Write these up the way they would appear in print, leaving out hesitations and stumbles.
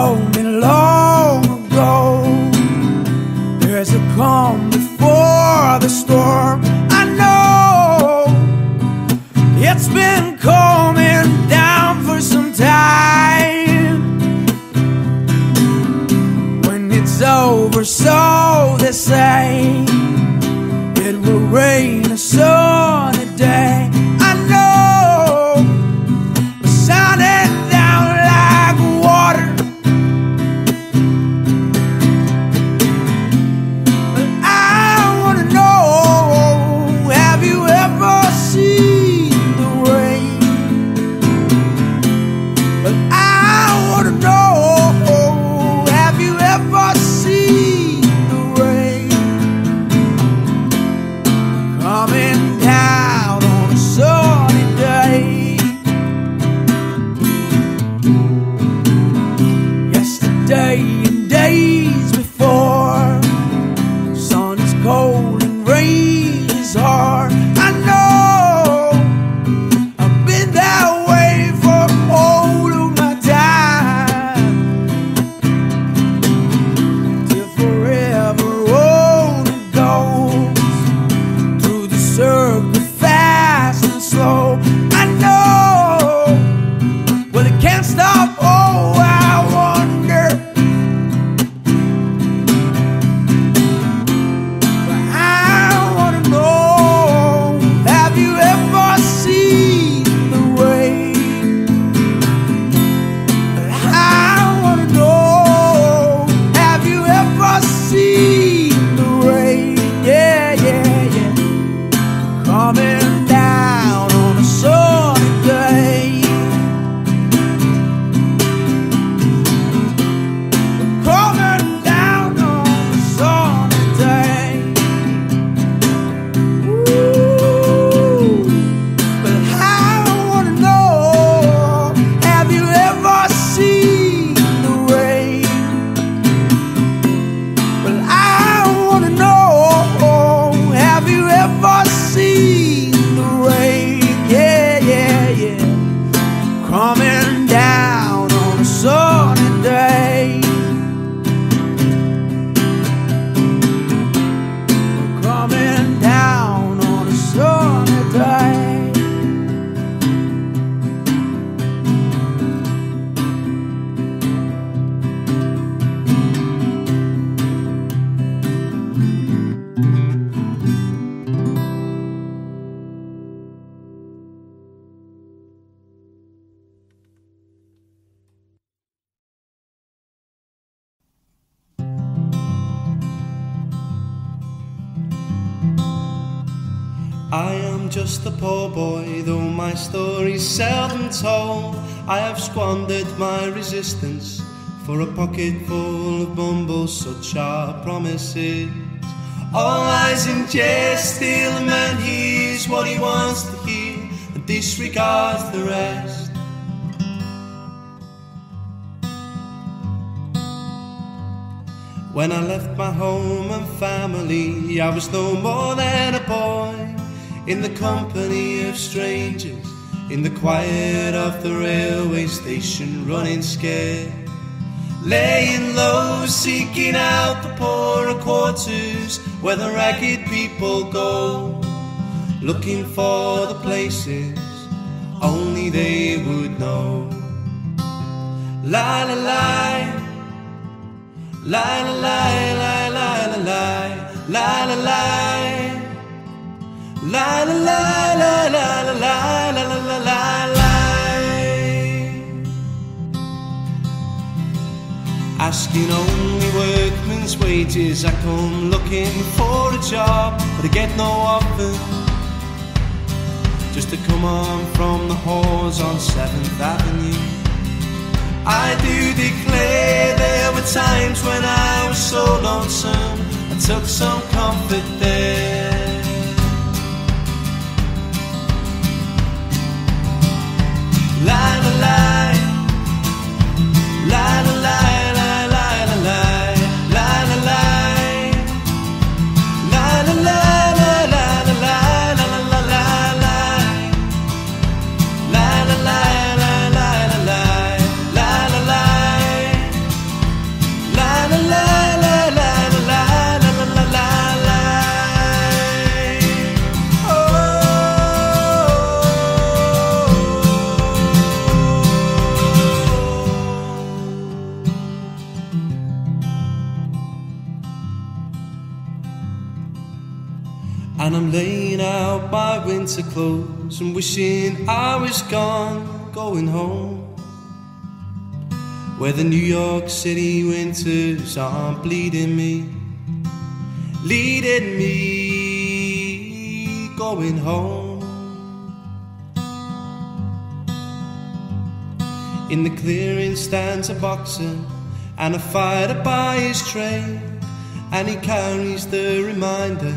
long and long ago. There's a calm before the storm, I know. It's been calming down for some time. When it's over, so they say, it will rain a sunny day. I am just a poor boy, though my story's seldom told. I have squandered my resistance for a pocket full of mumbles, such are promises. All lies and jest, still a man hears what he wants to hear and disregards the rest. When I left my home and family, I was no more than a boy, in the company of strangers, in the quiet of the railway station, running scared, laying low, seeking out the poorer quarters where the ragged people go, looking for the places only they would know. La la la, la la la la la la la la la. La la la la la la la la la la la. Asking only workman's wages, I come looking for a job, but I get no offer, just to come on from the whores on 7th Avenue. I do declare there were times when I was so lonesome, I took some comfort there. La la la, la la la. And I'm laying out my winter clothes and wishing I was gone, going home, where the New York City winters aren't bleeding me, leading me, going home. In the clearing stands a boxer and a fighter by his trade, and he carries the reminder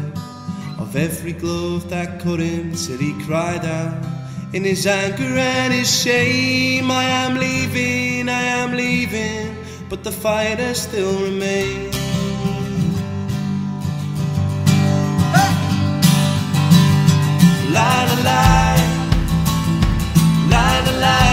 of every glove that cut him till he cried out in his anger and his shame. I am leaving, but the fighter still remains. Hey! La la la, la la la.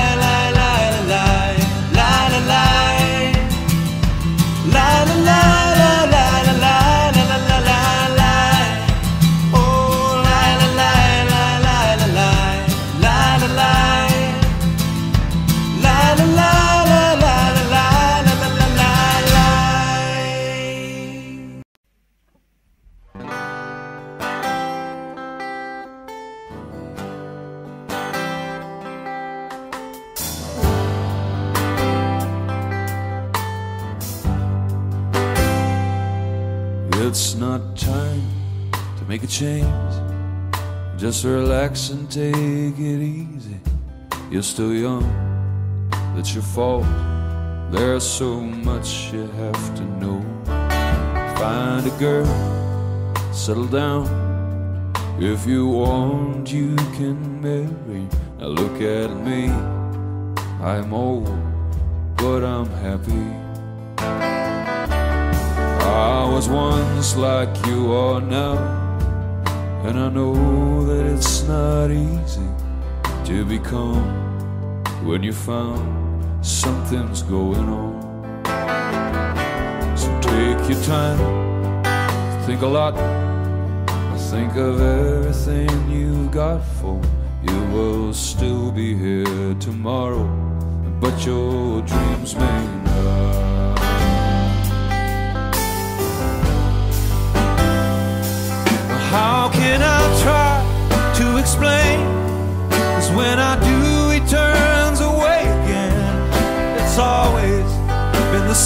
It's not time to make a change, just relax and take it easy. You're still young, that's your fault. There's so much you have to know. Find a girl, settle down. If you want, you can marry. Now look at me, I'm old, but I'm happy. I was once like you are now, and I know that it's not easy to become when you found something's going on. So take your time, think a lot, think of everything you've got, for you will still be here tomorrow, but your dreams may not. How can I try to explain? 'Cause when I do, he turns away again. It's always been the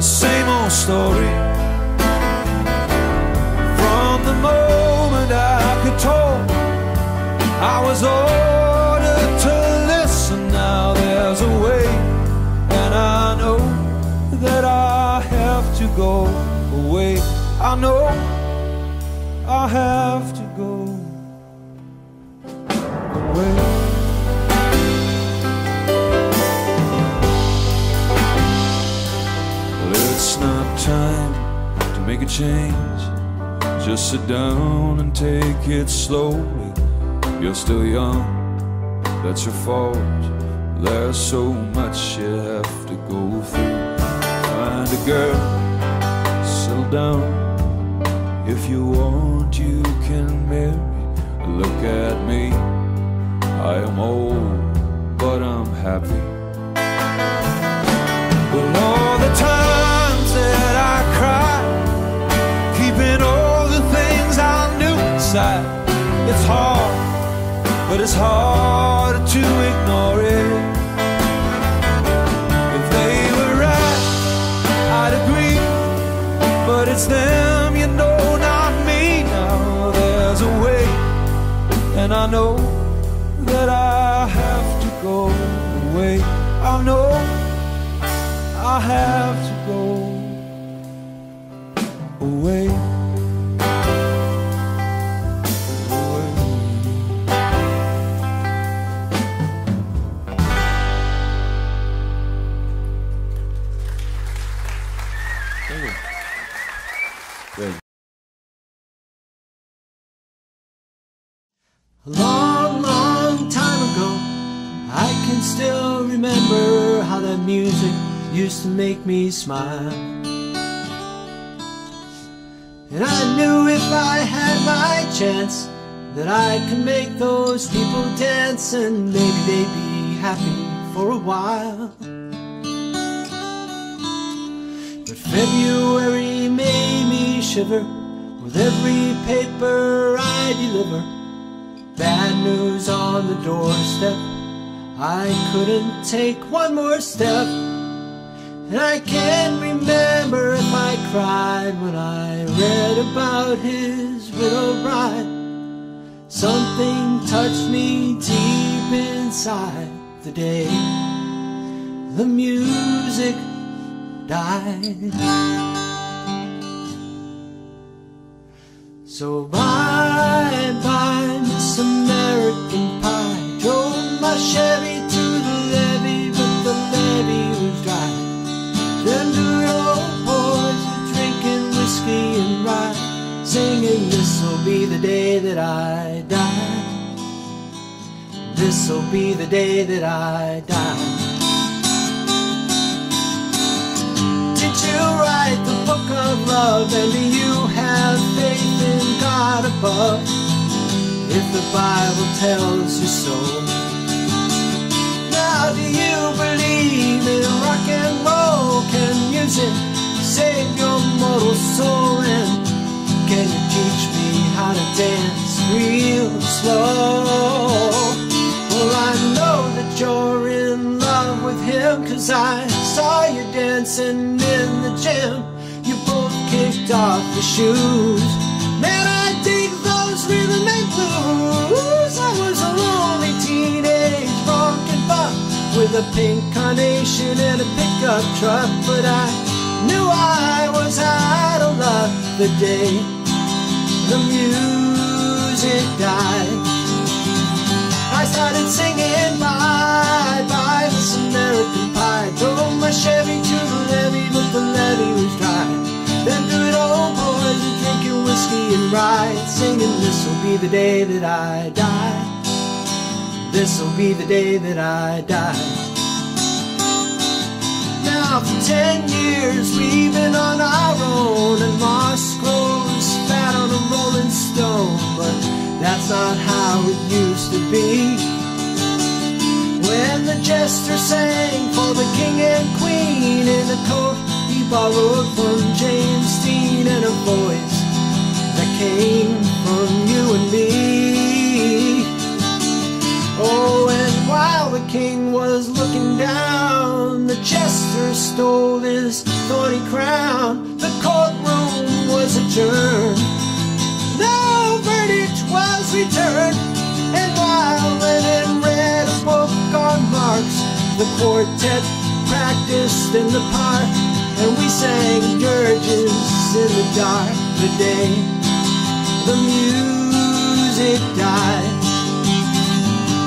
same old story. From the moment I could talk, I was ordered to listen. Now there's a way, and I know that I have to go away. I know I have to go away. Well, it's not time to make a change, just sit down and take it slowly. You're still young, that's your fault. There's so much you have to go through. Find a girl, settle down. If you want, you can marry. Look at me, I am old, but I'm happy. Well, all the times that I cried, keeping all the things I knew inside, it's hard, but it's harder to ignore it. If they were right, I'd agree, but it's them, you know, and I know that I have to go away. I know I have to go away. A long, long time ago, I can still remember how that music used to make me smile. And I knew if I had my chance that I could make those people dance, and maybe they'd be happy for a while. But February made me shiver With every paper I deliver, bad news on the doorstep. I couldn't take one more step, and I can't remember if I cried when I read about his widow bride. Something touched me deep inside the day the music died. So bye-bye, Miss American Pie. Drove my Chevy to the levee, but the levee was dry. Them good old boys were drinking whiskey and rye, singing, this'll be the day that I die. This'll be the day that I die. Did you write the book of love, and do you have faith in God above, if the Bible tells you so? Now do you believe in rock and roll? Can music save your mortal soul? And can you teach me how to dance real slow? Well, I know that you're in love with him, 'cause I saw you dancing in the gym. You both kicked off your shoes. Man, I dig those rhythm and blues. I was a lonely teenage funkin' buck with a pink carnation and a pickup truck, but I knew I was out of luck the day the music died. I started singing bye-bye, Miss American Pie. Drove my Chevy to the levee, but the levee was dry. Them good old boys were drinking whiskey and rye, singing, this'll be the day that I die. This'll be the day that I die. Now for 10 years we've been on our own, and moss grows fat on a rolling stone, but that's not how it used to be. When the jester sang for the king and queen in a coat he borrowed from James Dean, and a voice that came from you and me. Oh, and while the king was looking down, the jester stole his thorny crown. The courtroom was adjourned, no verdict was returned, and while Lenin read a book on Marx, the quartet practiced in the park, and we sang dirges in the dark the day the music died.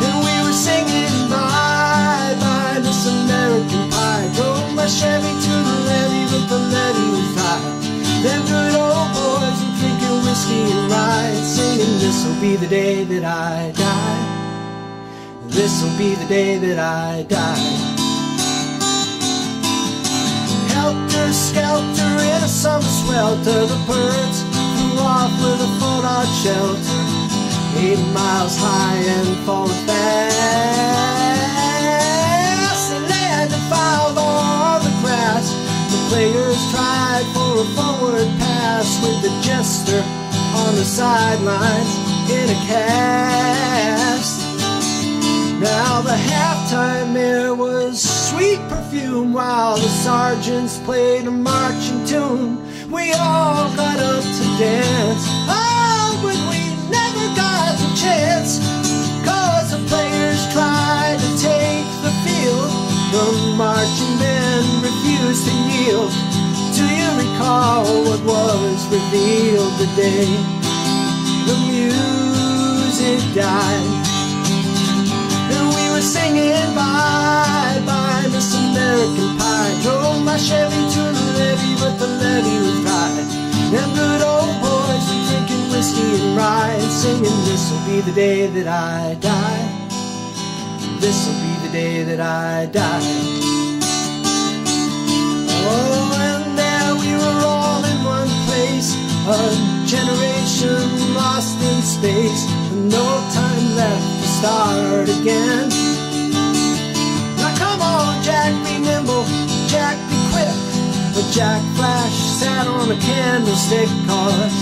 And we were singing bye-bye, Miss American Pie. Drove my Chevy to the levee, but the levee was dry. Them good old boys were drinking whiskey and rye, singing, this'll be the day that I die. This'll be the day that I die. Helter skelter in a summer swelter, the birds flew off with a full-out shelter, 8 miles high and falling fast. They landed fouled on the grass. The players tried for a forward pass, with the jester on the sidelines in a cast. Now the halftime air was sweet perfume, while the sergeants played a marching tune. We all got up to dance, oh, but we never got the chance, 'cause the players tried to take the field, the marching men refused to yield. Do you recall what was revealed the day the music died? Singing bye-bye, Miss American Pie. Drove my Chevy to the levee, but the levee was dry. Them good old boys were drinking whiskey and rye, singing, this'll be the day that I die. This'll be the day that I die. Oh, and there we were all in one place, a generation lost in space, and no time left to start again. Jack, be nimble, Jack, be quick, but Jack Flash sat on a candlestick, 'cause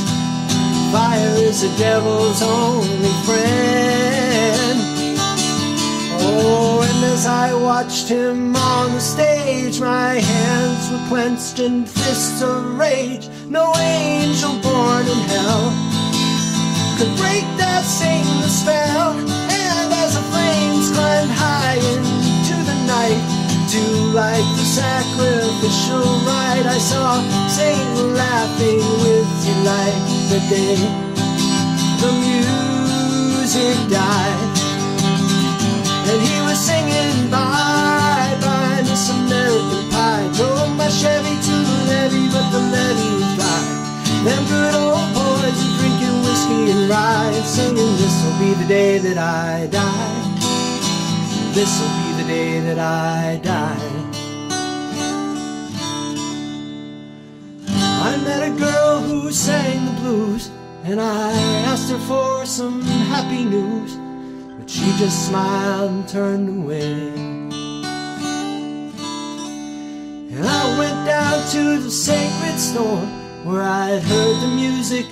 is the devil's only friend. Oh, and as I watched him on the stage, my hands were clenched in fists of rage. No angel born in hell could break that Satan's spell. And as the flames climbed high into the night, to like the sacrificial rite, I saw Satan laughing with delight. The day the music died, and he was singing bye-bye, Miss American Pie. Drove my Chevy to the levee, but the levee was dry. Them good old boys were drinking whiskey and rye, singing this'll be the day that I die. This'll be the day that I die. I met a girl who sang the blues, and I asked her for some happy news, but she just smiled and turned away. And I went down to the sacred store where I'd heard the music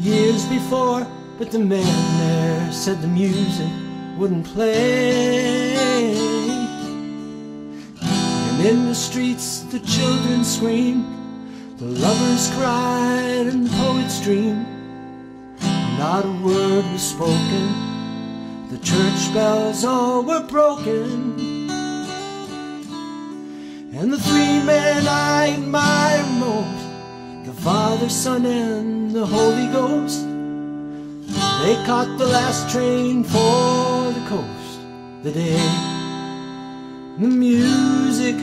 years before, but the man there said the music wouldn't play. In the streets the children scream, the lovers cried and the poets dream. Not a word was spoken, the church bells all were broken. And the three men I admire most, the Father, Son, and the Holy Ghost, they caught the last train for the coast the day the music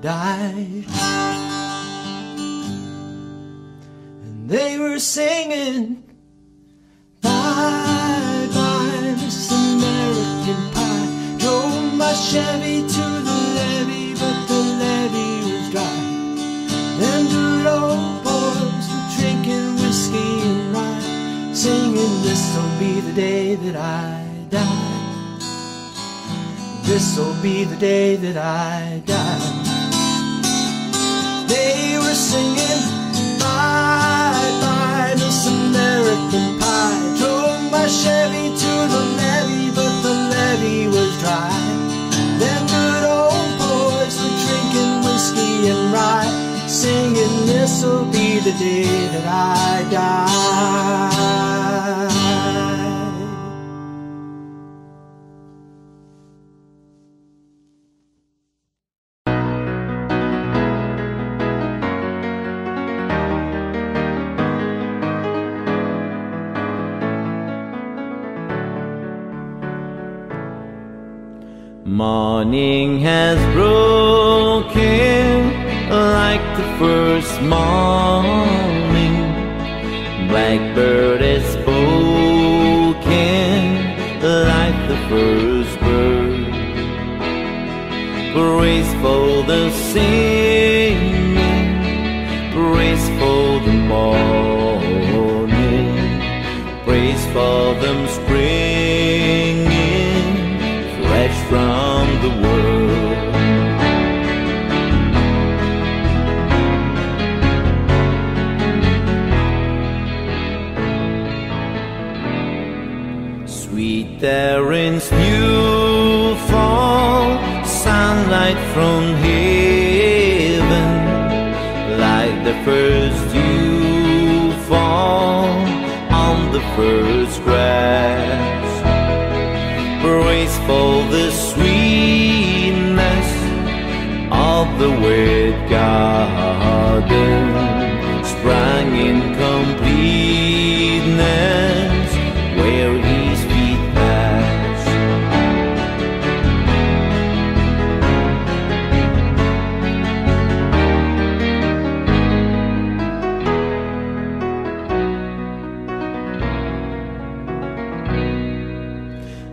died. And they were singing bye bye, Miss American Pie. Drove my Chevy to the levee, but the levee was dry. Them good old boys were drinking whiskey and rye, singing this'll be the day that I die. This'll be the day that I die. They were singing bye-bye, Miss American Pie. Drove my Chevy to the levee, but the levee was dry. Them good old boys were drinking whiskey and rye, singing this'll be the day that I die. Morning has broken like the first morning. Blackbird has spoken like the first bird. Graceful the singing, graceful the morning, graceful the spring. From the world, sweet errands new fall, sunlight from heaven, like the first dew fall on the first grass. Graceful the sweetness of the wet garden, sprang in completeness where his feet pass.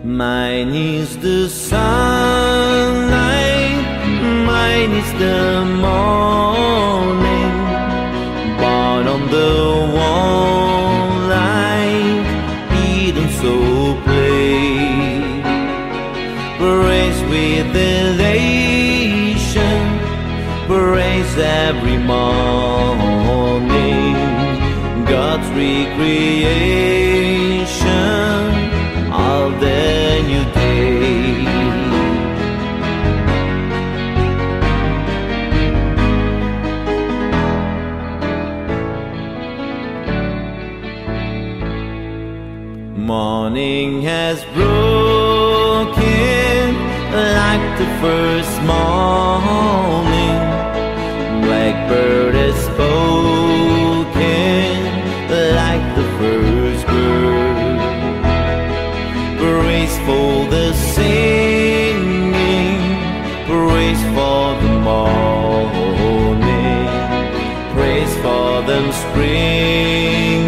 Mine is the sunlight, mine is the morning, born on the wall like Eden so plain. Praise with elation, praise every morning, God's recreation. Morning has broken like the first morning. Blackbird has spoken like the first bird. Praise for the singing, praise for the morning, praise for them springing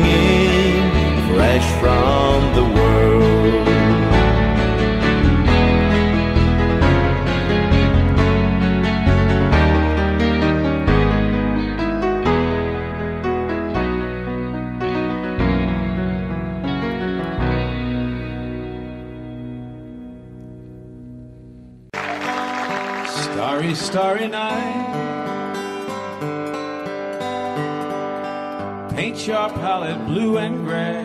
fresh from the world. Starry, starry night, paint your palette blue and gray.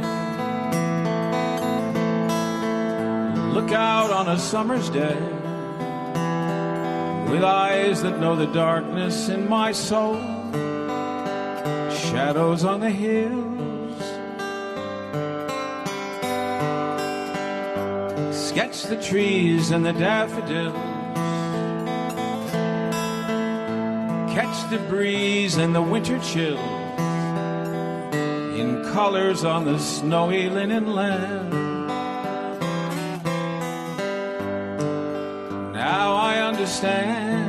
Look out on a summer's day with eyes that know the darkness in my soul. Shadows on the hills, sketch the trees and the daffodils, catch the breeze and the winter chill in colors on the snowy linen land. Now I understand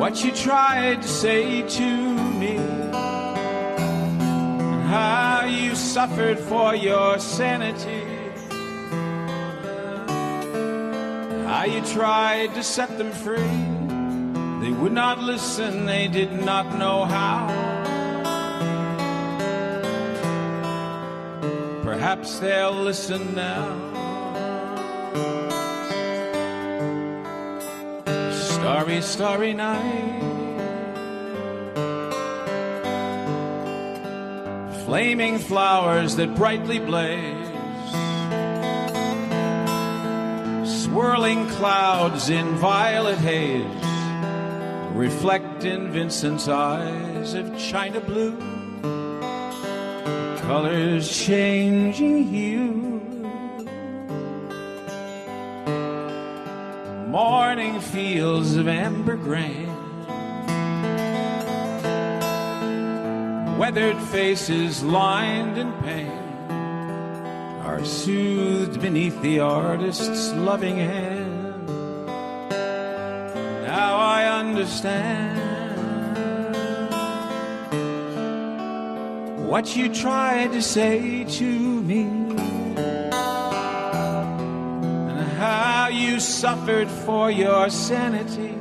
what you tried to say to me, and how you suffered for your sanity, how you tried to set them free. They would not listen, they did not know how. Perhaps they'll listen now. Starry, starry night, flaming flowers that brightly blaze, swirling clouds in violet haze reflect in Vincent's eyes of china blue, colors changing hue. Morning fields of amber grain, weathered faces lined in pain are soothed beneath the artist's loving hand. Now I understand what you tried to say to me, and how you suffered for your sanity,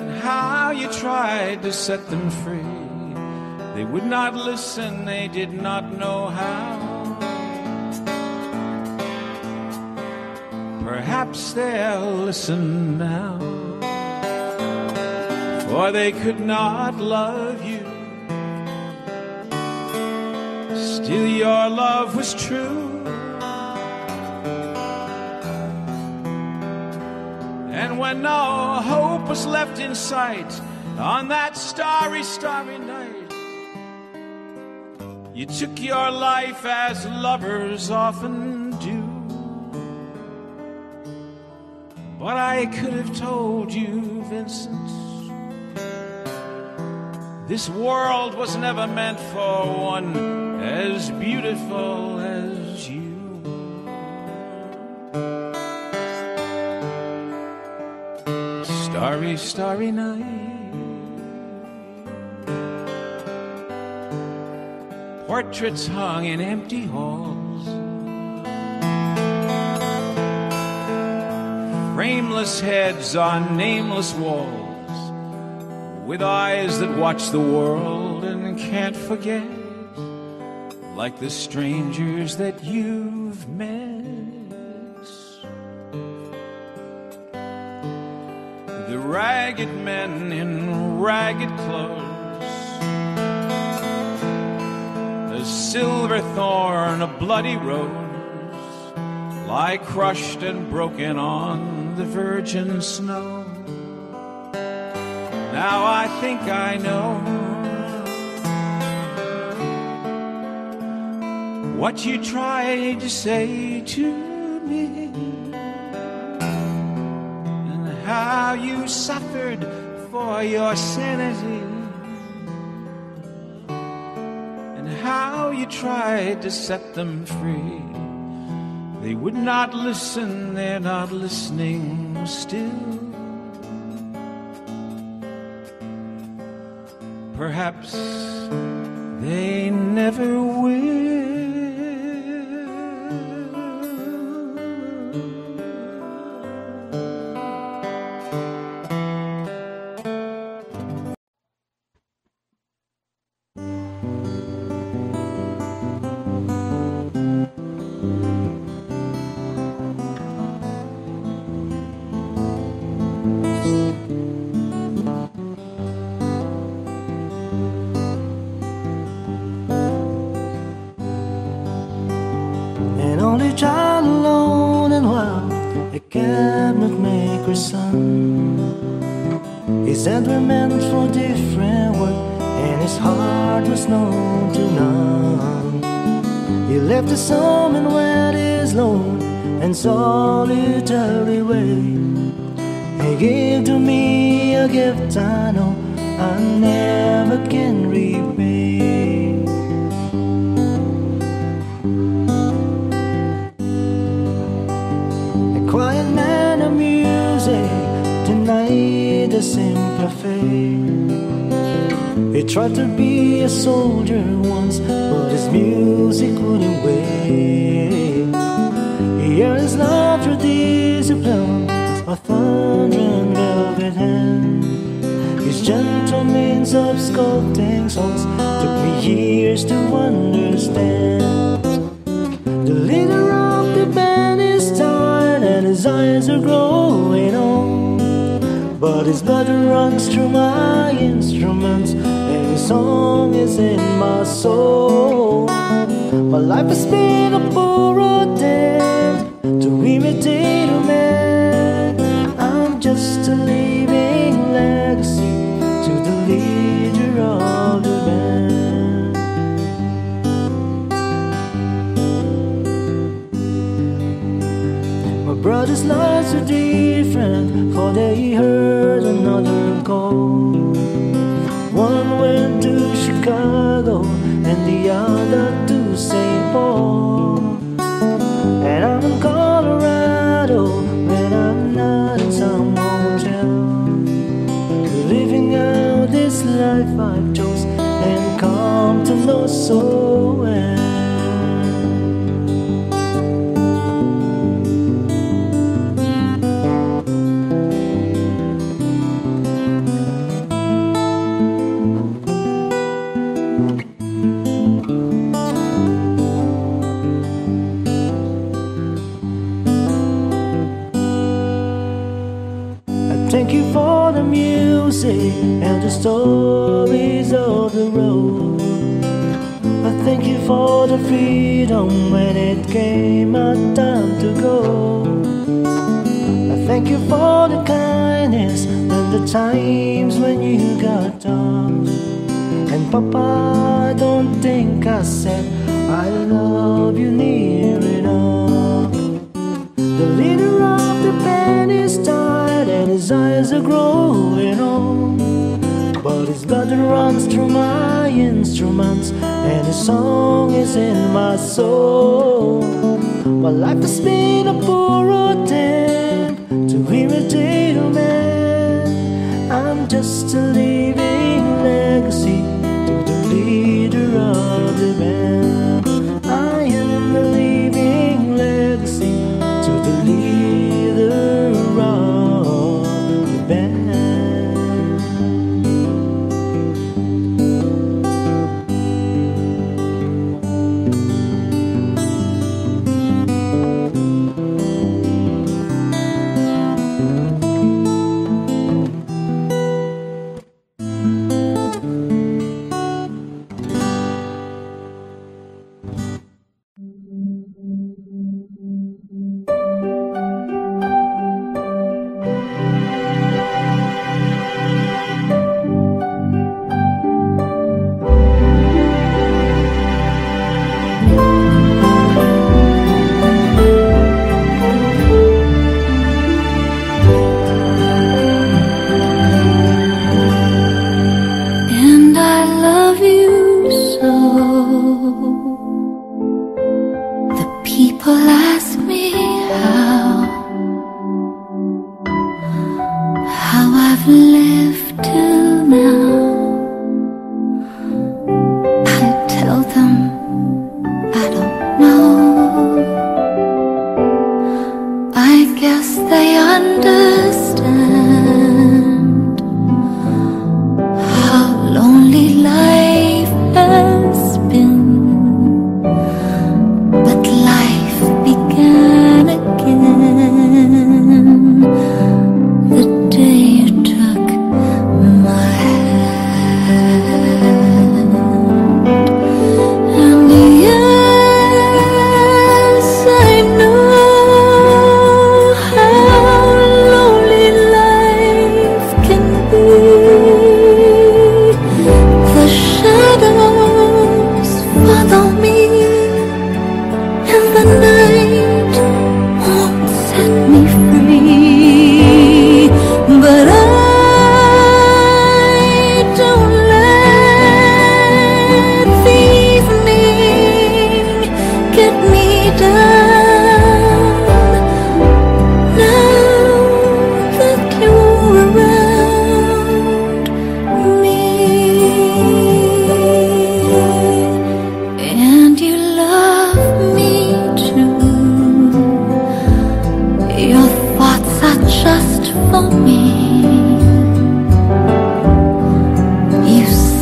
and how you tried to set them free. They would not listen, they did not know how. Perhaps they'll listen now, for they could not love you. Still your love was true, and when no hope was left in sight, on that starry, starry night, you took your life as lovers often do. But I could have told you, Vincent, this world was never meant for one as beautiful as you. Starry, starry night, portraits hung in empty halls, frameless heads on nameless walls, with eyes that watch the world and can't forget, like the strangers that you've met. The ragged men in ragged clothes, a silver thorn, a bloody rose, lie crushed and broken on the virgin snow. Now I think I know what you tried to say to me, and how you suffered for your sanity, and how you tried to set them free. They would not listen, they're not listening still. Perhaps they never will. Child alone and wild, a cabinetmaker son. His hands were meant for different work, and his heart was known to none. He left his home and went his lone and solitary way. He gave to me a gift I know I never can repay. The same cafe. He tried to be a soldier once, but his music wouldn't wait. He earned his love through discipline, a thundering velvet hand. His gentle means of sculpting songs took me years to understand. The leader of the band is tired and his eyes are growing old, but his blood runs through my instruments and his song is in my soul. My life has been a borrowed attempt to imitate a man. I'm just a living legacy to the leader of the band. My brother's lives are different, for they heard another call. One went to Chicago and the other to St. Paul. And I'm in Colorado when I'm not in some hotel, living out this life I've chose and come to know so well. Thank you for the music and the stories of the road. I thank you for the freedom when it came a time to go. I thank you for the kindness and the times when you got tough. And Papa, I don't think I said I love you near enough. The leader of the band is tired and his eyes are growing old, but his blood runs through my instruments and his song is in my soul. My life has been a poor attempt to imitate a man. I'm just a living legacy to the leader of the band. I am a living legacy to the leader of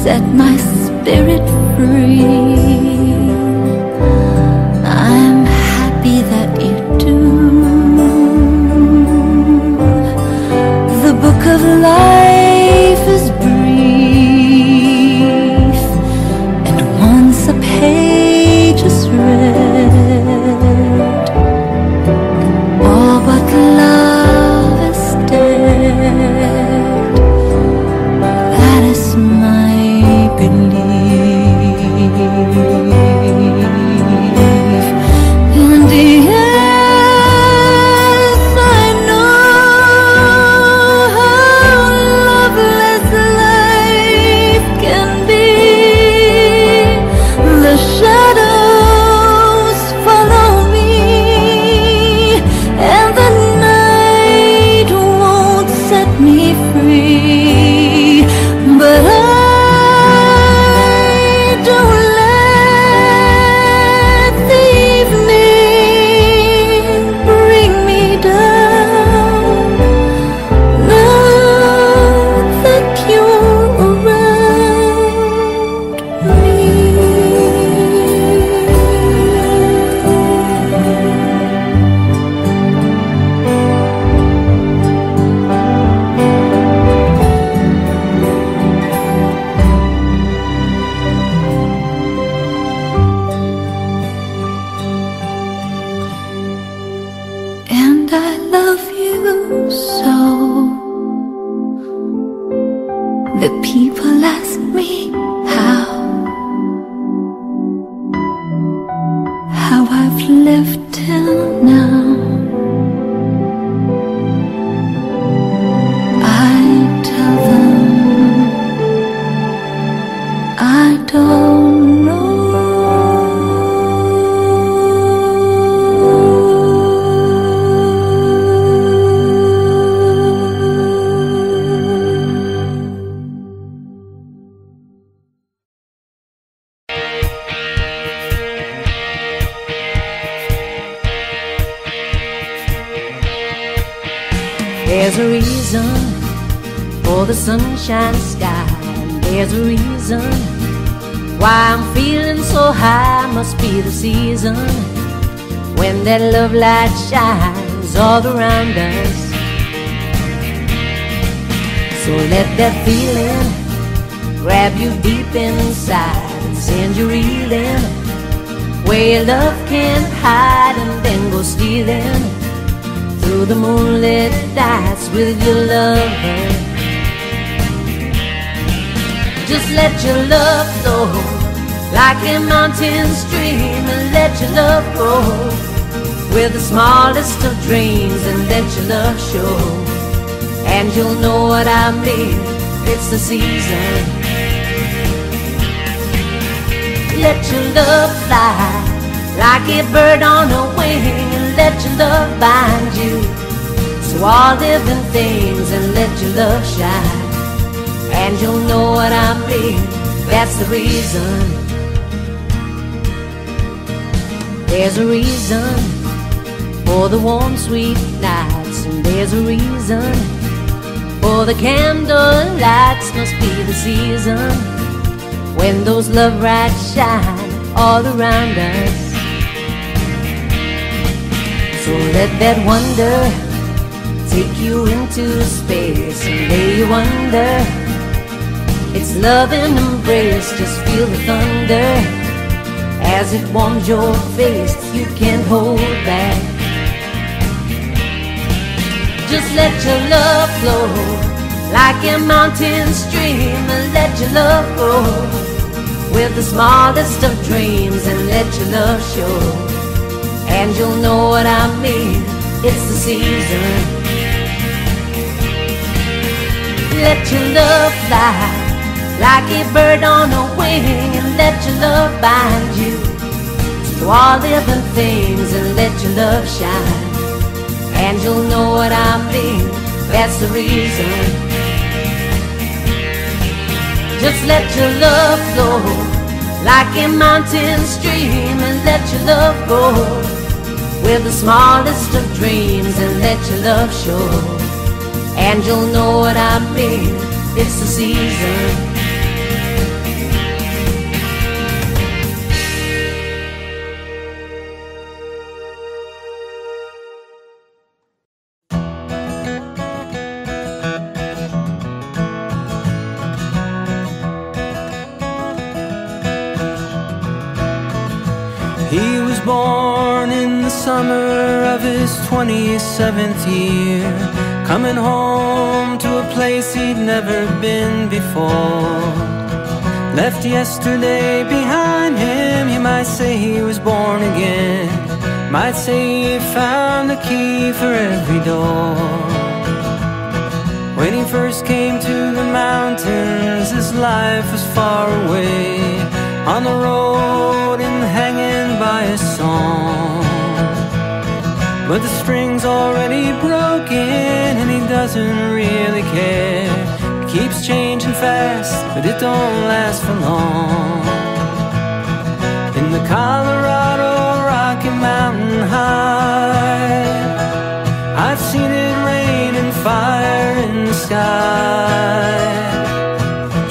set my spirit free. I'm happy that you do. The book of life is brief, and once a page is read, all but love is dead. That is my belief. There's a reason for the sunshine sky. There's a reason why I'm feeling so high. Must be the season when that love light shines all around us. So let that feeling grab you deep inside and send you reeling where your love can't hide, and then go stealing through the moonlit nights with your lover. Just let your love flow like a mountain stream, and let your love grow with the smallest of dreams, and let your love show, and you'll know what I mean. It's the season. Let your love fly like a bird on a wing, and let your love bind you to all living things, and let your love shine, and you'll know what I mean. That's the reason. There's a reason for the warm sweet nights, and there's a reason for the candle lights. Must be the season when those love lights shine all around us. So let that wonder take you into space, and there you wonder, it's love and embrace. Just feel the thunder as it warms your face. You can't hold back. Just let your love flow like a mountain stream, and let your love grow with the smallest of dreams, and let your love show, and you'll know what I mean. It's the season. Let your love fly like a bird on a wing, and let your love bind you to all living things, and let your love shine, and you'll know what I mean. That's the reason. Just let your love flow like a mountain stream, and let your love go with the smallest of dreams, and let your love show, and you'll know what I mean. It's the season. born in the summer of his 27th year, coming home to a place he'd never been before. Left yesterday behind him, you might say he was born again, might say he found the key for every door. When he first came to the mountains, his life was far away, on the road and hanging by a song. But the string's already broken and he doesn't really care. It keeps changing fast, but it don't last for long. In the Colorado Rocky Mountain High, I've seen it rain and fire in the sky.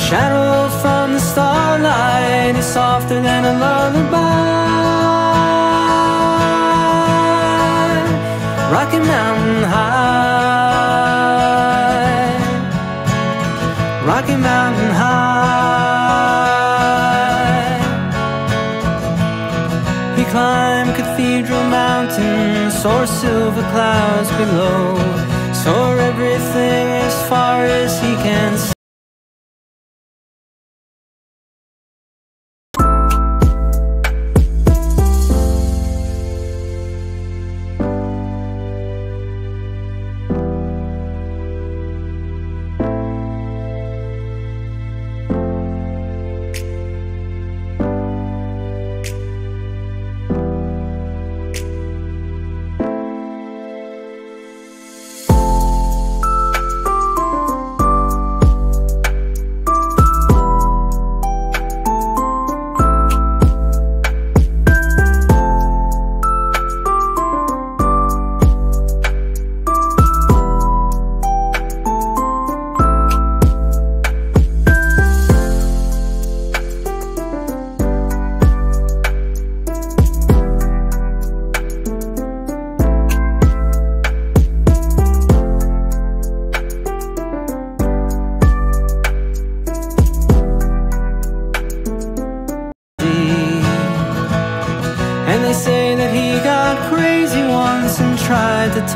Shadow from the starlight is softer than a lullaby. Rocky Mountain High, Rocky Mountain High. He climbed Cathedral Mountain, saw silver clouds below, saw everything as far as he can see.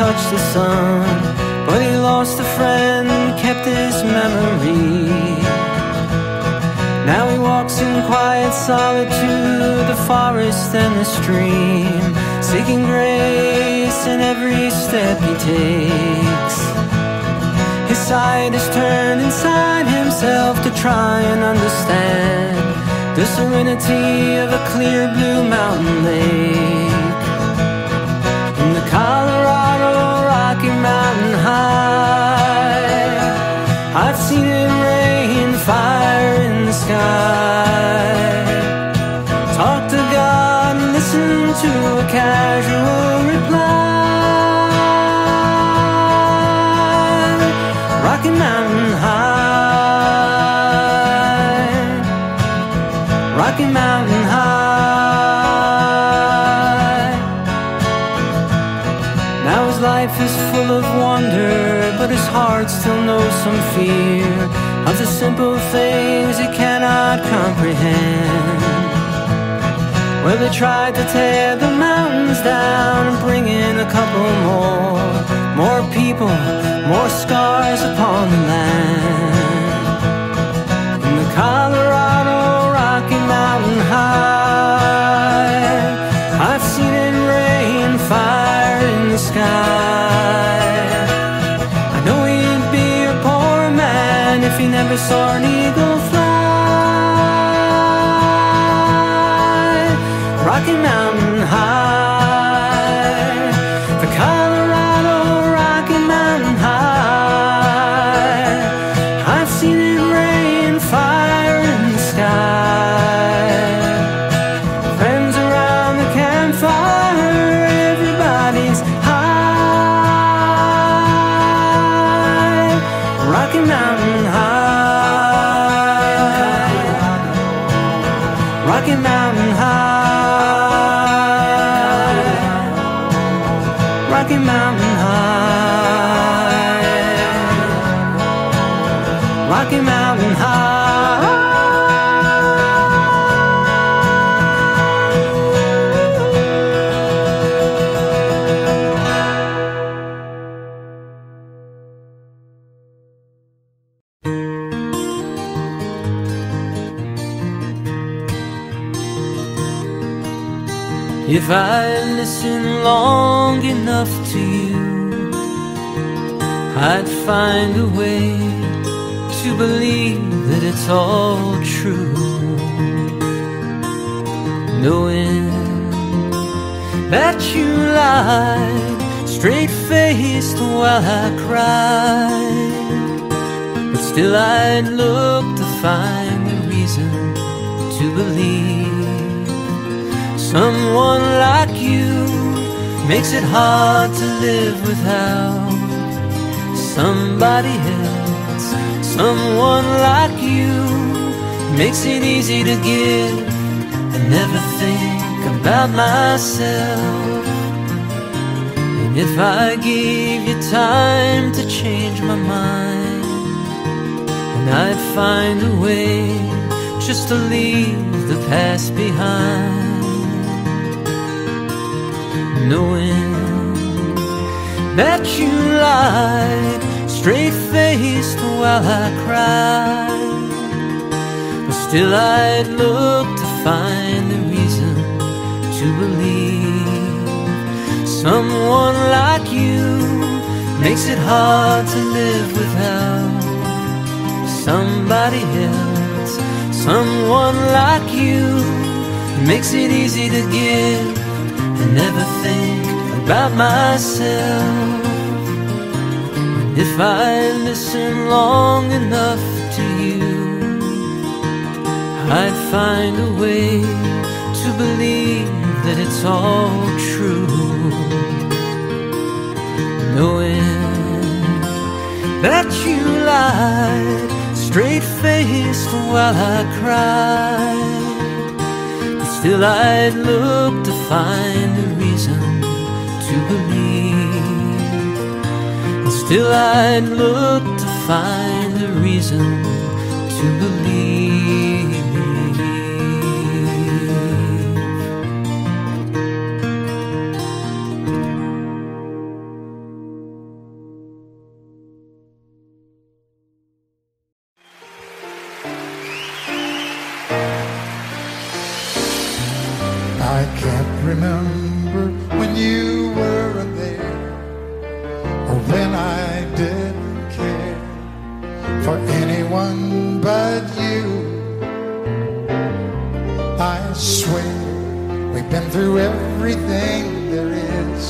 Touched the sun, but he lost a friend and kept his memory. Now he walks in quiet solitude, the forest and the stream, seeking grace in every step he takes. His sight is turned inside himself to try and understand the serenity of a clear blue mountain lake. In the Colorado Rocky Mountain High, I've seen it rain, fire in the sky. Talk to God and listen to a casual reply. Rocky Mountain High, Rocky Mountain High. Life is full of wonder, but his heart still knows some fear of the simple things he cannot comprehend. Well, they tried to tear the mountains down and bring in a couple more people, more scars upon the land. In the Colorado Rocky Mountain High, I've seen it rain, fire in the sky. He never saw an eagle fly. Rocky Mountain High, the Colorado Rocky Mountain High. I've seen it rain, fire in the sky. Friends around the campfire, everybody's high. Rocky Mountain High, Rocky Mountain High, Rocky Mountain High, Rocky Mountain High. If I listen long enough to you, I'd find a way to believe that it's all true, knowing that you lied straight-faced while I cried. But still I'd look to find a reason to believe someone like you makes it hard to live without somebody else. Someone like you makes it easy to give and never think about myself. And if I gave you time to change my mind, and I'd find a way just to leave the past behind, knowing that you lied straight-faced while I cried. But still I'd look to find a reason to believe someone like you makes it hard to live without somebody else. Someone like you makes it easy to give and never think about myself. If I listen long enough to you, I'd find a way to believe that it's all true, knowing that you lied straight-faced while I cried. Still I'd look to find a reason to believe. Still I'd look to find a reason to believe. I can't remember when you weren't there, or when I didn't care for anyone but you. I swear we've been through everything there is.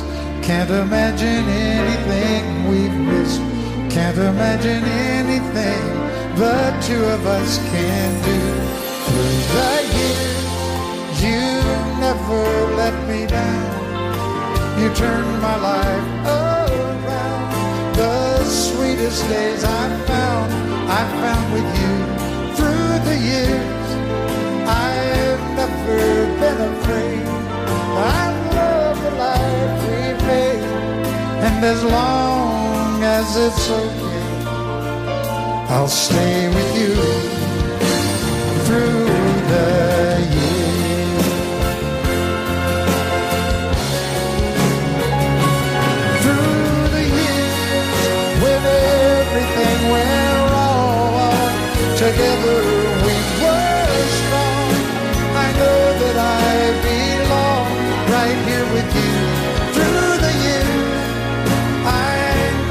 Can't imagine anything we've missed. Can't imagine anything the two of us can do. Through the years, you never let me down. You turned my life around. The sweetest days I found with you. Through the years, I've never been afraid. I love the life we made, and as long as it's okay, I'll stay with you through the years. Together we were strong. I know that I belong right here with you. Through the years, I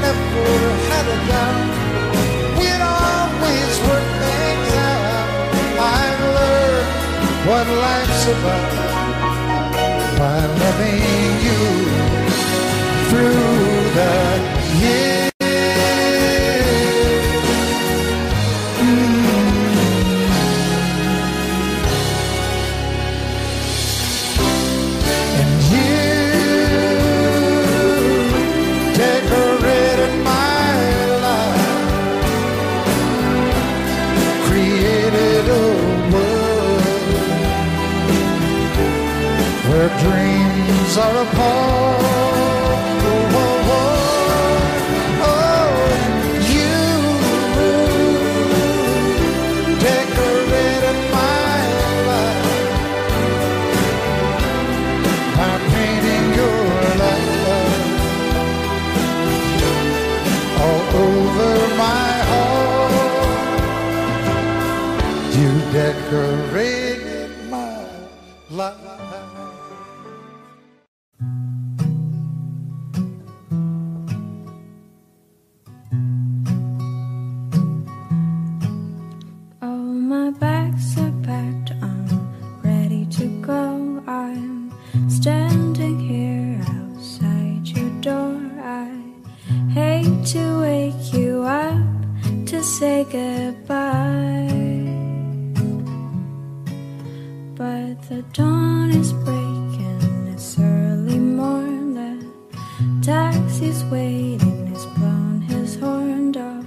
never had a doubt. We'd always work things out. I've learned what life's about by loving you through the years. Dreams are apart. Oh, oh, oh, oh. You decorated my life by painting your love all over my heart. You decorated my life. that the dawn is breaking. It's early morn, the taxi's waiting. He's blown his horn, dog.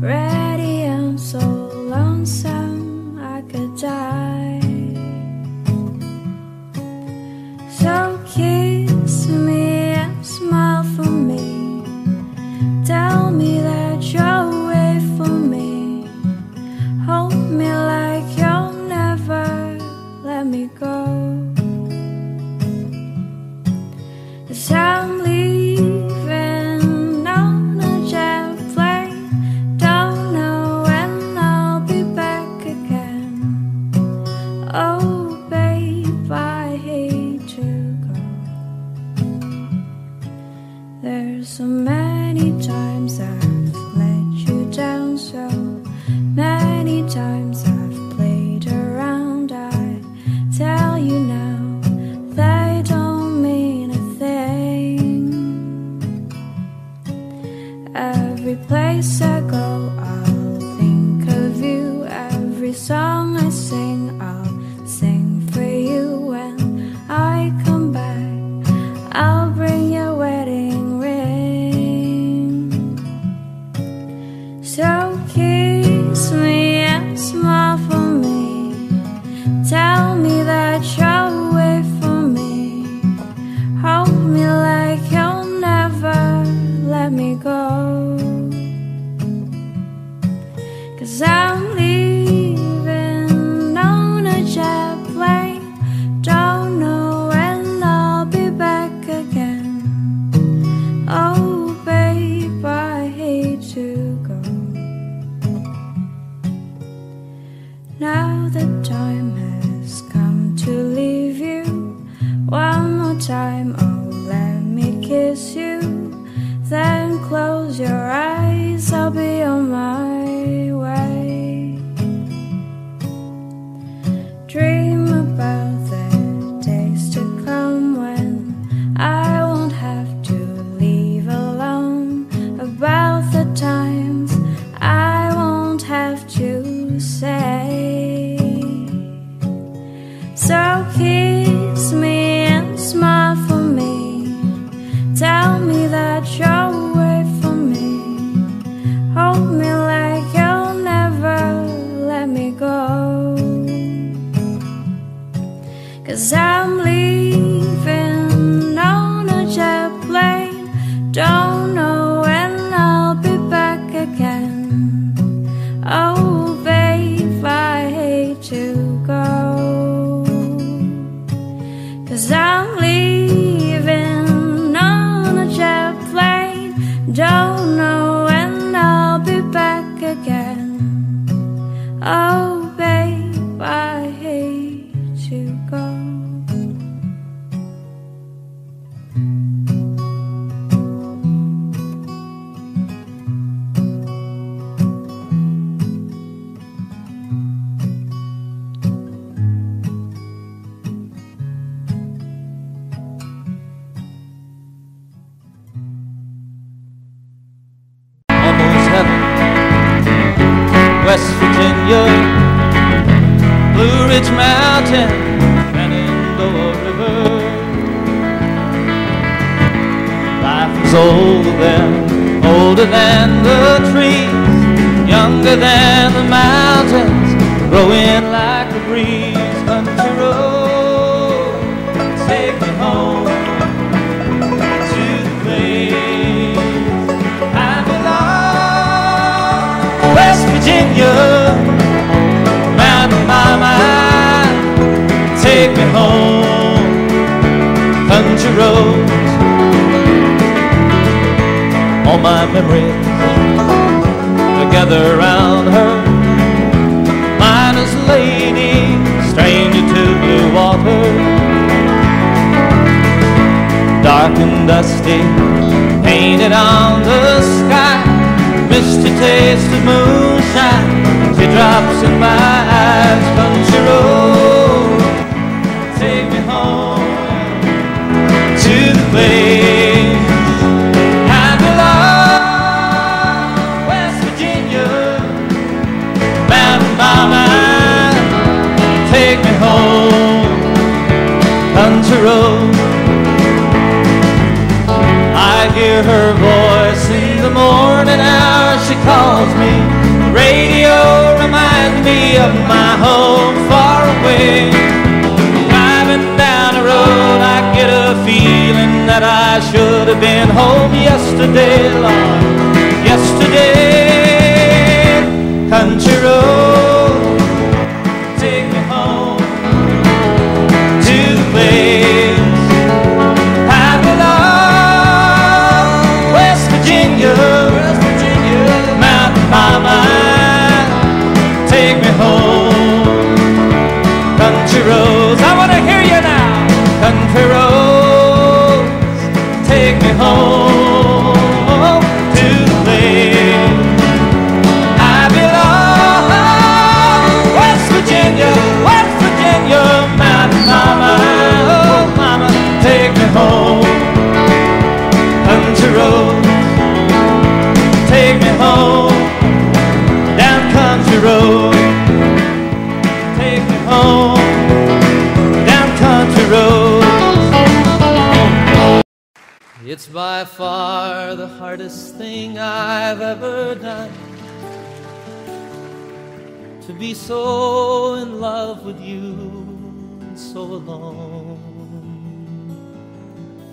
Ready, I'm so lonesome I could die. So kiss me and smile for me. Tell me that you'll wait for me. Hold me like you'll never let me go. As I'm leaving on a jet plane, don't know when I'll be back again. Oh babe, I hate to go. There's so many times I've let you down, so many times I've played around. I tell you now they don't mean a thing. Every place I go I'll think of you. Every song I sing I'll sing for you. When I come back I'll bring your wedding ring. So kiss me and smile for me. Tell me that you'll wait for me. Hold me like you'll never let me go. 'Cause I'm leaving on a jet plane. Don't know when I'll be back again. Oh babe, I hate to go. Now the time has come to leave you. One more time, oh let me kiss you. Then close your eyes, I'll be on my way. Dream about the days to come when I won't have to leave alone. About the times I won't have to say. So kiss me and smile for me. Tell me that you're go. 'Cause I'm leaving on a jet plane. Don't know when I'll be back again. Oh babe, I hate to go. 'Cause I'm leaving on a jet plane. Don't know when I'll be back again. Oh babe, I hate to go. Almost heaven, West Virginia, Blue Ridge Mountain, Shenandoah River. Life is older than the trees, younger than the mountains, growing like the breeze. Country road, take me home to the place I belong. West Virginia, take me home, country roads. All my memories together around her. Miner's lady, stranger to blue water. Dark and dusty, painted on the sky. Misty taste of moonshine, teardrops in my eyes. Country roads, take me home to the place I belong. West Virginia, Mountain Mama, take me home. morning hour she calls me. The radio reminds me of my home far away. Driving down the road, I get a feeling that I should have been home yesterday, Lord, yesterday. Country road, take me home to the place I belong, West Virginia, West Virginia, Mountain Mama, take me home. Country roads, I want to hear you now. Country roads, take me home to the place I belong, West Virginia, West Virginia, Mountain Mama, oh Mama, take me home. Country roads, take me home, down country road, take me home, down country road. It's by far the hardest thing I've ever done, to be so in love with you and so alone.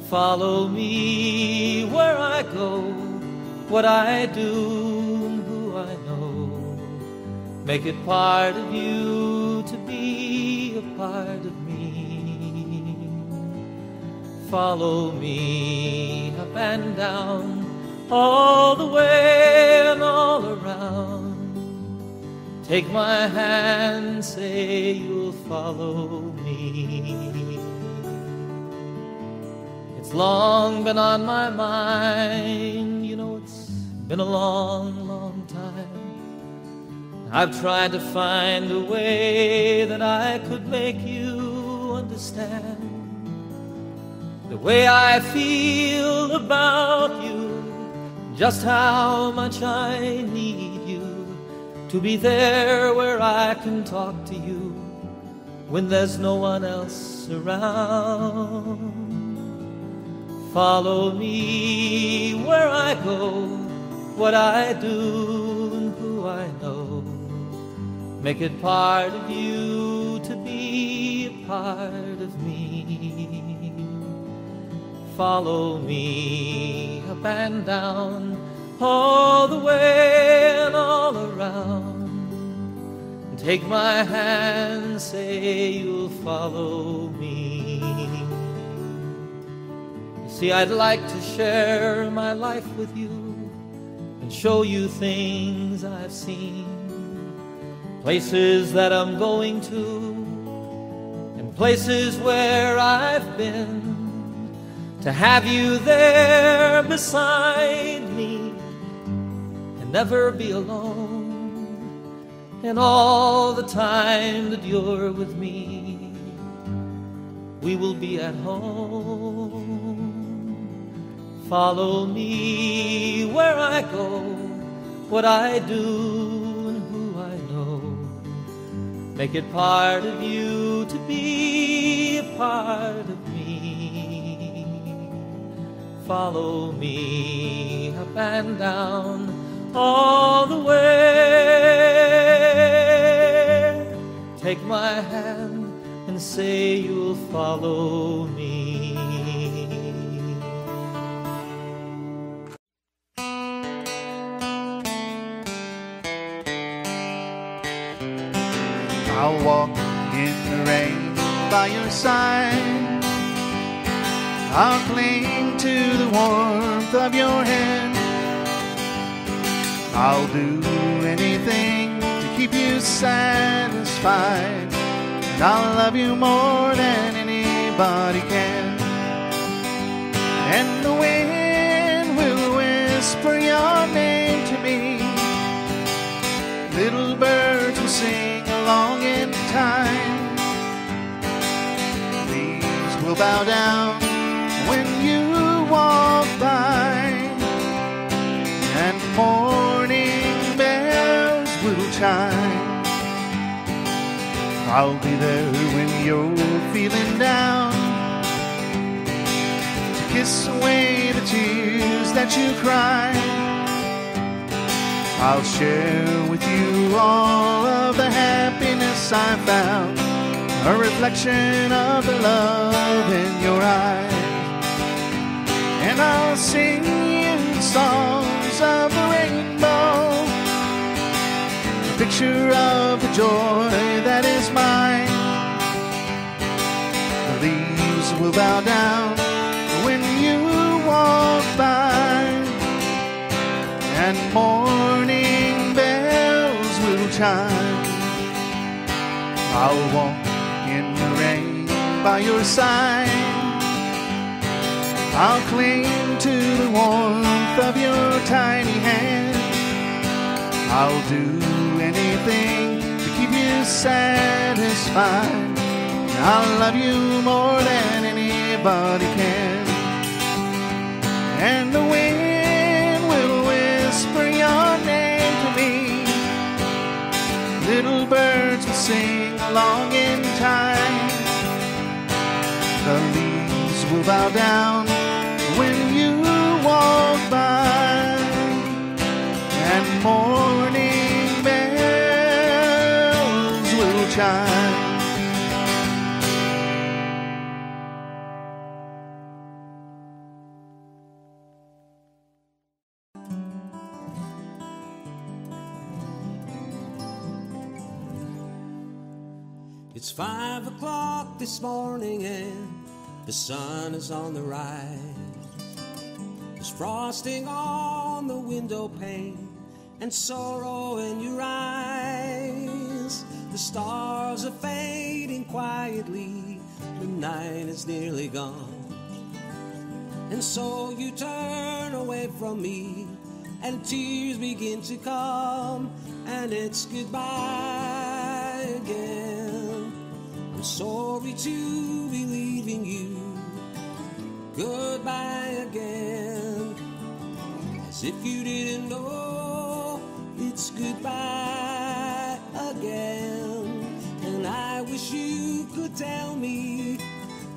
Follow me where I go, what I do and who I know. Make it part of you to be a part of me. Follow me up and down, all the way and all around. Take my hand, say you'll follow me. It's long been on my mind, you know, it's been a long, long time. I've tried to find a way that I could make you understand the way I feel about you, just how much I need you. To be there where I can talk to you when there's no one else around. Follow me where I go, what I do and who I know. Make it part of you to be a part of me. Follow me up and down, all the way and all around. Take my hand, say you'll follow me. You see, I'd like to share my life with you and show you things I've seen, places that I'm going to and places where I've been. To have you there beside me, never be alone, and all the time that you're with me, we will be at home. Follow me where I go, what I do and who I know. Make it part of you to be a part of me. Follow me up and down, all the way. Take my hand and say you'll follow me. I'll walk in the rain by your side. I'll cling to the warmth of your hand. I'll do anything to keep you satisfied, and I'll love you more than anybody can. And the wind will whisper your name to me, little birds will sing along in time, leaves will bow down when you walk by, and morning bells will chime. I'll be there when you're feeling down, to kiss away the tears that you cry, I'll share with you all of the happiness I found, a reflection of the love in your eyes. And I'll sing you songs of the rainbow, a picture of the joy that is mine. The leaves will bow down when you walk by, and morning bells will chime. I'll walk in the rain by your side, I'll cling to the warmth of your tiny hand. I'll do anything to keep you satisfied, and I'll love you more than anybody can. And the wind will whisper your name to me, little birds will sing along in time. The leaves will bow down when you walk by, and morning bells will chime. It's 5 o'clock this morning and the sun is on the rise. There's frosting on the window pane and sorrow in your eyes. The stars are fading quietly, the night is nearly gone. And so you turn away from me and tears begin to come, and it's goodbye again. Sorry to be leaving you, goodbye again. As if you didn't know, it's goodbye again. And I wish you could tell me,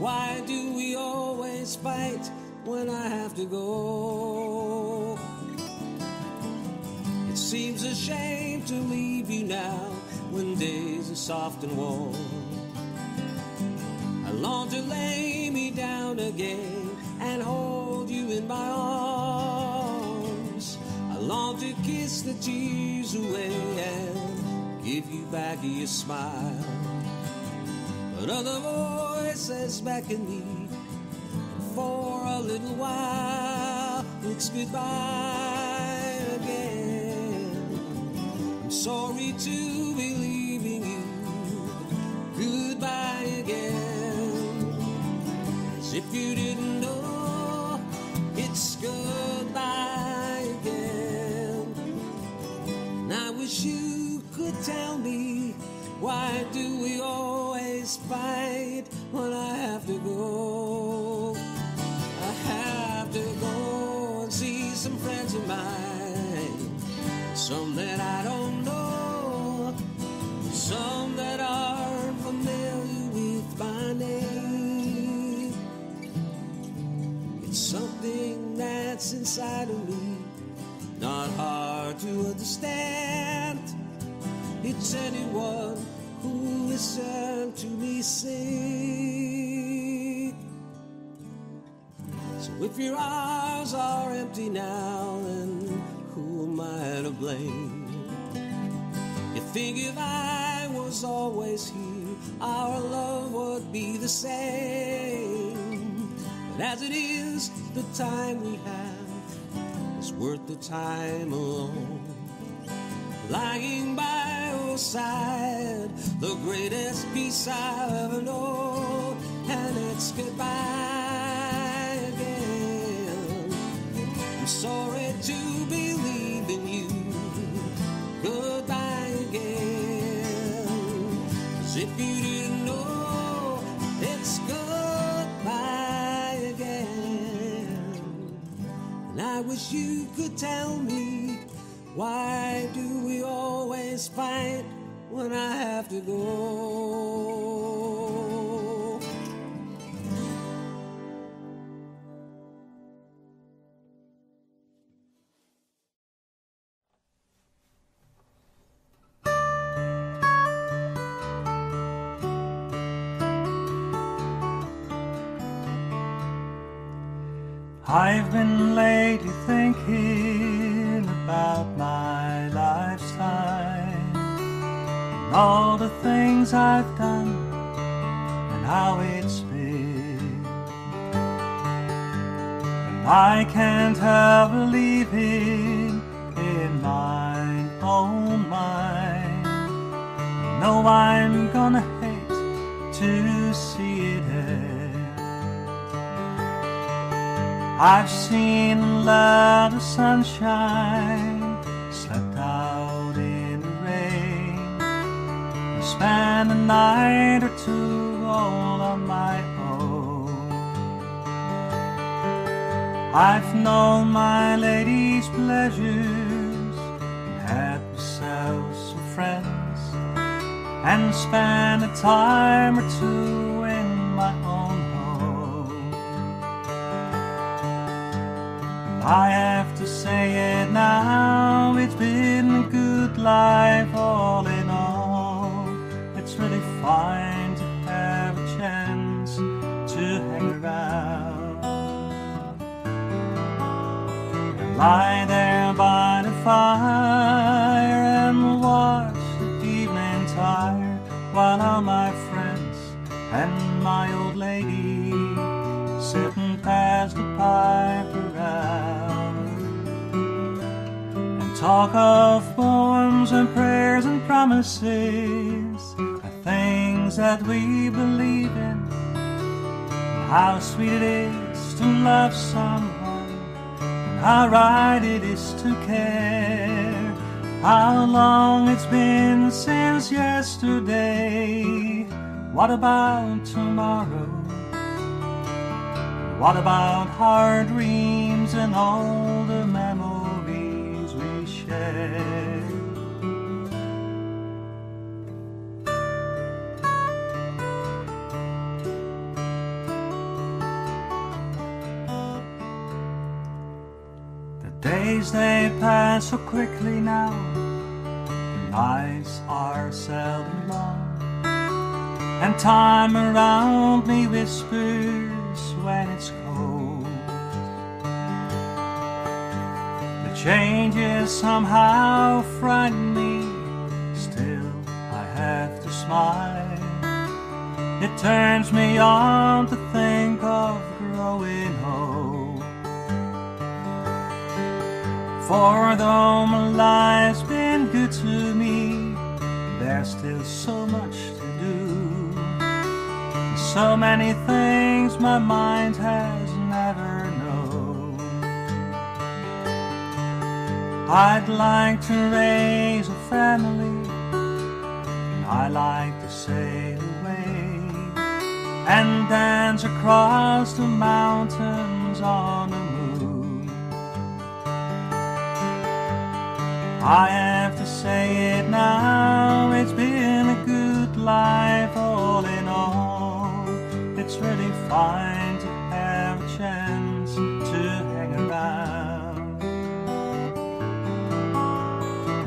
why do we always fight when I have to go? It seems a shame to leave you now, when days are soft and warm. I long to lay me down again and hold you in my arms. I long to kiss the tears away and give you back your smile. But other voices beckon me, and for a little while it's goodbye again. I'm sorry to be leaving you, goodbye again. If you didn't know, it's goodbye again. And I wish you could tell me, why do we always fight when I have to go? I have to go and see some friends of mine, some that I don't know, some that aren't familiar with my name. Something that's inside of me, not hard to understand. It's anyone who will listen to me sing. So if your arms are empty now, then who am I to blame? You think if I was always here, our love would be the same. And as it is, the time we have is worth the time alone. Lying by your side, the greatest peace I've ever known. And it's goodbye again. I'm sorry to believe in you, goodbye again. 'Cause if you didn't know, it's goodbye. And I wish you could tell me, why do we always fight when I have to go? I've been lately thinking about my lifetime and all the things I've done and how it's been. And I can't help believing in my own mind. No, I'm gonna hate to see it end. I've seen a lot of sunshine, slept out in the rain, and spent a night or two all on my own. I've known my lady's pleasures, had myself some friends, and spent a time or two in my own home. I have to say it now, it's been a good life all in all. It's really fine to have a chance to hang around and lie there by the fire and watch the evening tire, while all my friends and my old lady sitting past the pipe around and talk of poems and prayers and promises and things that we believe in, and how sweet it is to love someone, and how right it is to care. How long it's been since yesterday. What about tomorrow? What about our dreams and all the memories . Days they pass so quickly now, the nights are seldom long, and time around me whispers when it's cold. The changes somehow frighten me, still I have to smile. It turns me on to think of growing old. For though my life's been good to me, there's still so much to do, so many things my mind has never known. I'd like to raise a family, and I like to sail away and dance across the mountains on a I have to say it now, it's been a good life all in all. It's really fine to have a chance to hang around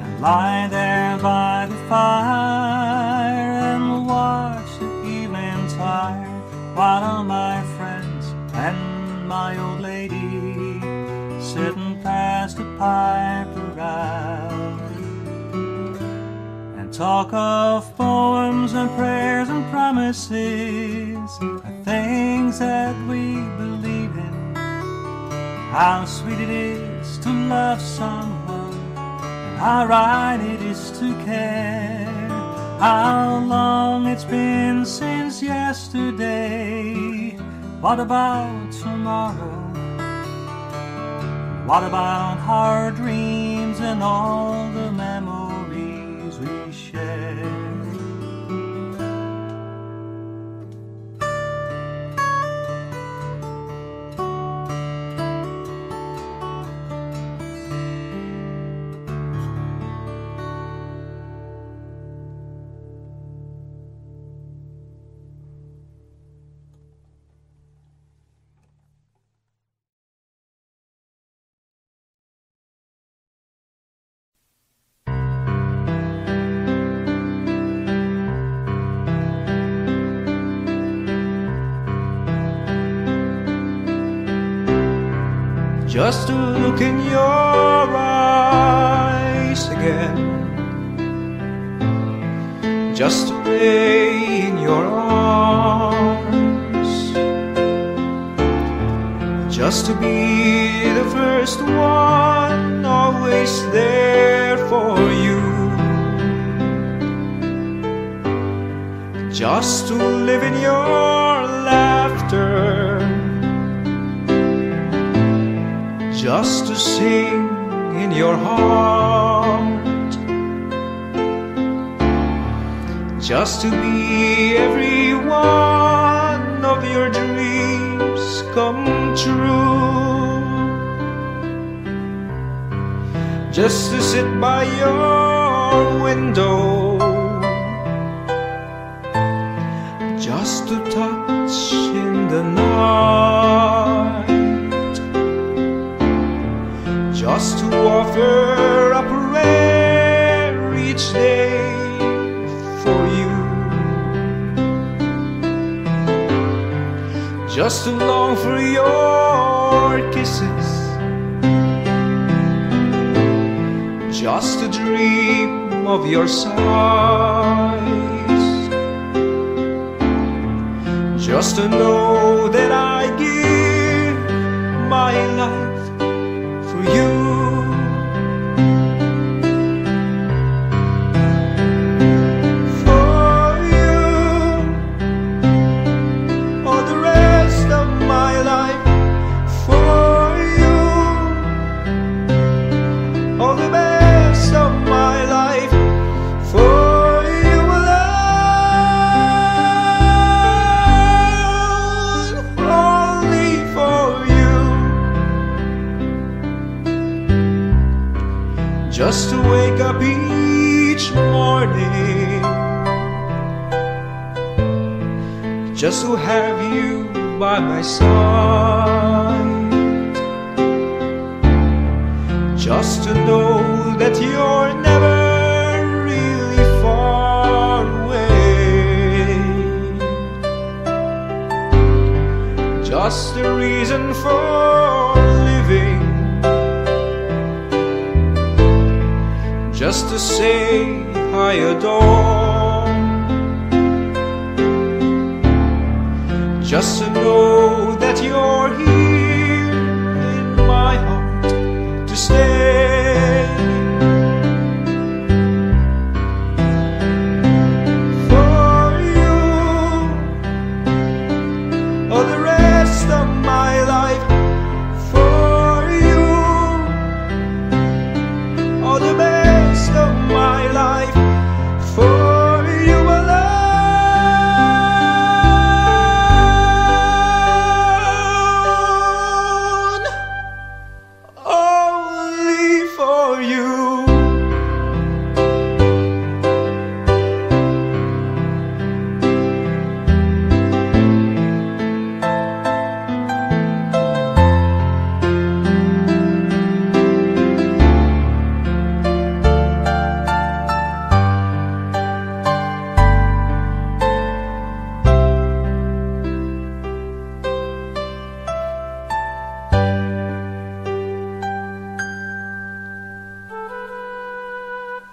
and lie there by the fire and watch the evening tire, while all my friends and my old lady sitting past the pipe around and talk of poems and prayers and promises and things that we believe in. How sweet it is to love someone, and how right it is to care. How long it's been since yesterday. What about tomorrow? What about our dreams and all the memories we share? just to look in your eyes again, just to play in your arms, just to be the first one, always there for you, just to live in your laughter, just to sing in your heart, just to be every one of your dreams come true, just to sit by your window, just to touch in the night, just to offer a prayer each day for you, just to long for your kisses, just to dream of your sighs, just to know that I give my life for you. Just to wake up each morning, just to have you by my side, just to know that you're never really far away, just a reason for living, just to say I adore, just to know that you're here in my heart to stay. For you, all the rest of my life, for you, all the best of my life, for you alone, only for you.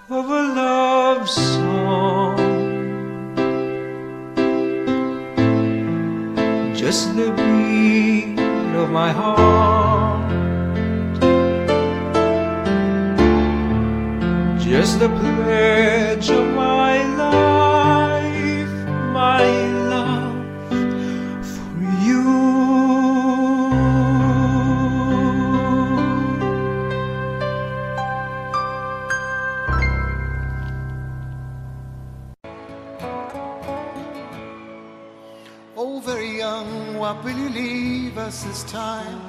Of a love song, just the beat of my heart, just the pledge of my life, my love for you. Oh, very young, what will you leave us this time?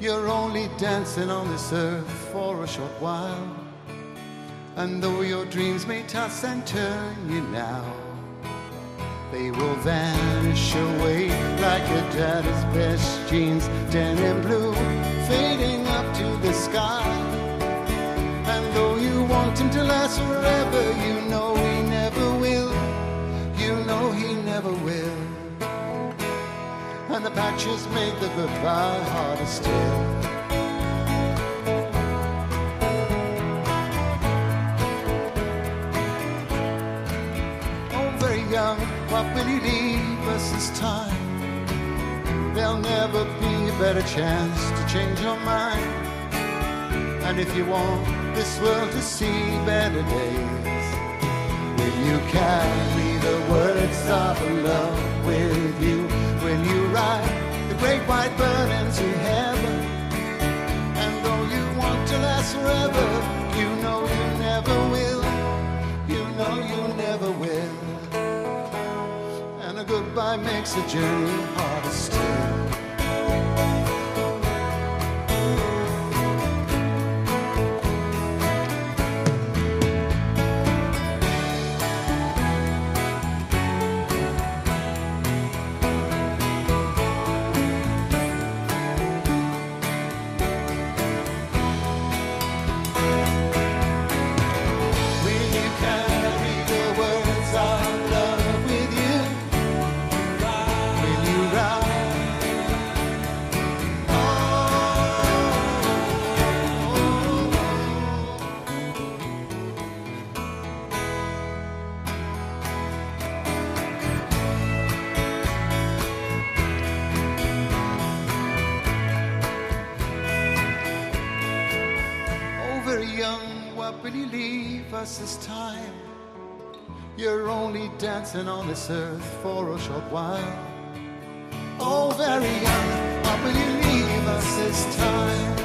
You're only dancing on this earth for a short while, and though your dreams may toss and turn you now, they will vanish away like your daddy's best jeans, denim blue, fading up to the sky. And though you want him to last forever, you know he never will. You know he never will. and the patches made the goodbye harder still. Oh, very young, what will you leave us this time? There'll never be a better chance to change your mind. And if you want this world to see better days, will you carry the words of love with you? Will you ride the great white bird into heaven? And though you want to last forever, you know you never will. You know you never will. And a goodbye makes a journey harder still. Will you leave us this time? You're only dancing on this earth for a short while. Oh, very young, why will you leave us this time?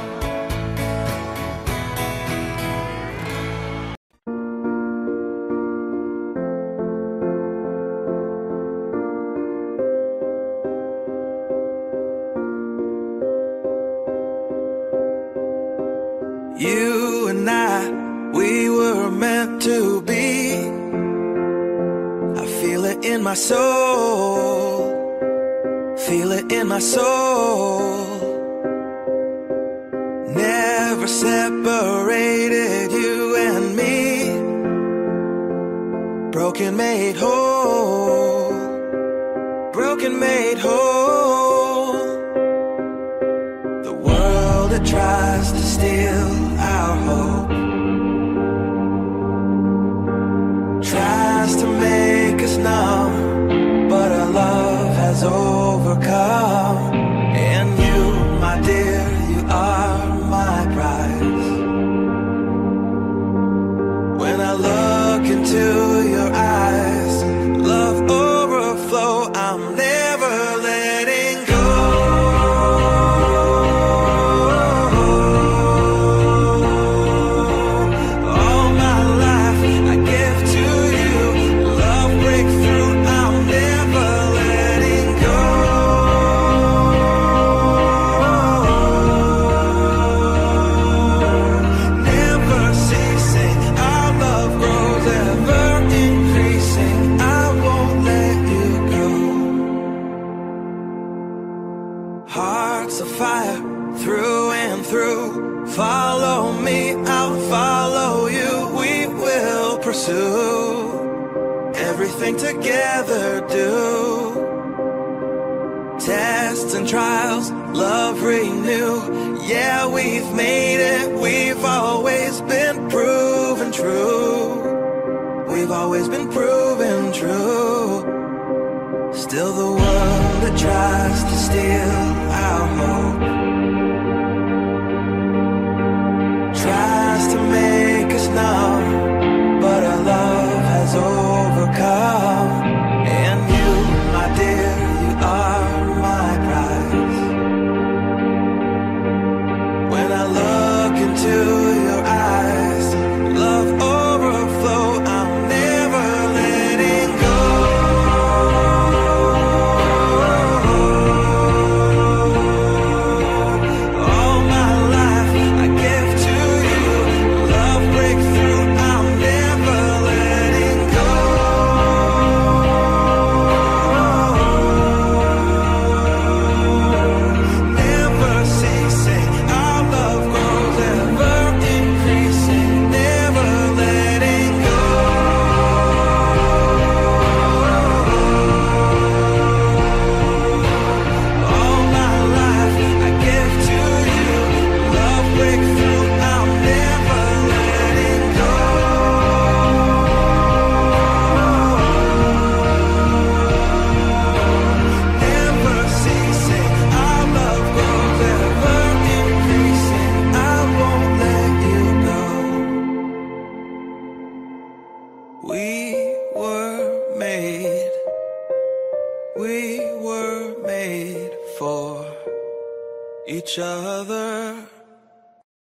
made, we were made for each other.